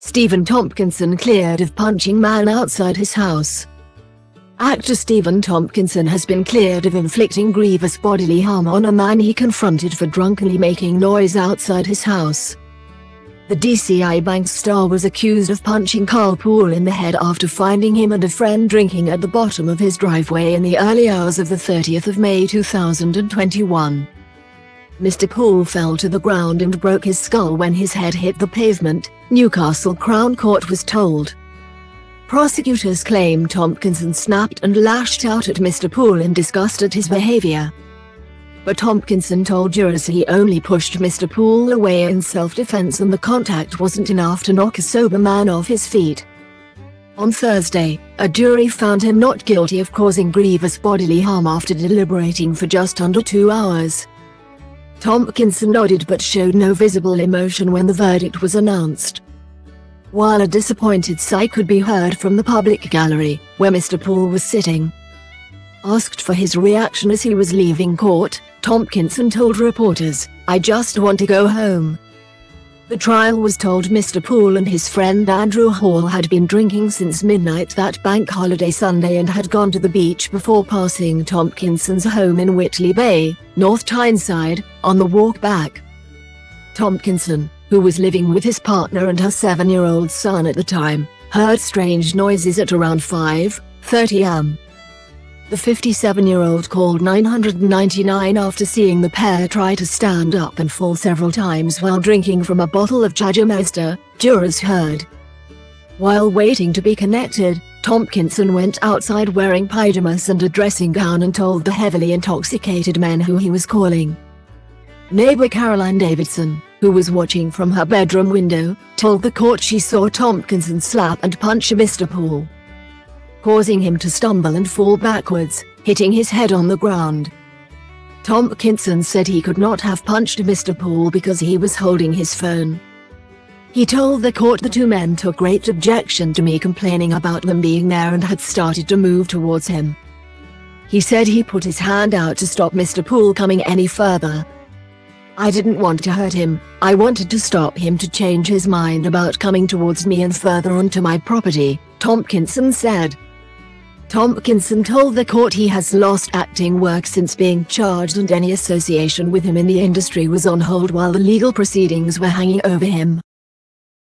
Stephen Tompkinson cleared of punching man outside his house. Actor Stephen Tompkinson has been cleared of inflicting grievous bodily harm on a man he confronted for drunkenly making noise outside his house. The DCI Banks star was accused of punching Karl Poole in the head after finding him and a friend drinking at the bottom of his driveway in the early hours of the 30th of May 2021. Mr. Poole fell to the ground and broke his skull when his head hit the pavement, Newcastle Crown Court was told. Prosecutors claim Tompkinson snapped and lashed out at Mr. Poole in disgust at his behavior. But Tompkinson told jurors he only pushed Mr. Poole away in self-defense and the contact wasn't enough to knock a sober man off his feet. On Thursday, a jury found him not guilty of causing grievous bodily harm after deliberating for just under 2 hours. Tompkinson nodded but showed no visible emotion when the verdict was announced. While a disappointed sigh could be heard from the public gallery, where Mr. Poole was sitting. Asked for his reaction as he was leaving court, Tompkinson told reporters, "I just want to go home." The trial was told Mr. Poole and his friend Andrew Hall had been drinking since midnight that bank holiday Sunday and had gone to the beach before passing Tompkinson's home in Whitley Bay, North Tyneside, on the walk back. Tompkinson, who was living with his partner and her 7-year-old son at the time, heard strange noises at around 5:30 am. The 57-year-old called 999 after seeing the pair try to stand up and fall several times while drinking from a bottle of Jägermeister, jurors heard. While waiting to be connected, Tompkinson went outside wearing pyjamas and a dressing gown and told the heavily intoxicated men who he was calling. Neighbor Caroline Davidson, who was watching from her bedroom window, told the court she saw Tompkinson slap and punch Mr. Poole, causing him to stumble and fall backwards, hitting his head on the ground. Tompkinson said he could not have punched Mr. Poole because he was holding his phone. He told the court the two men took great objection to me complaining about them being there and had started to move towards him. He said he put his hand out to stop Mr. Poole coming any further. I didn't want to hurt him, I wanted to stop him to change his mind about coming towards me and further onto my property, Tompkinson said. Tompkinson told the court he has lost acting work since being charged and any association with him in the industry was on hold while the legal proceedings were hanging over him.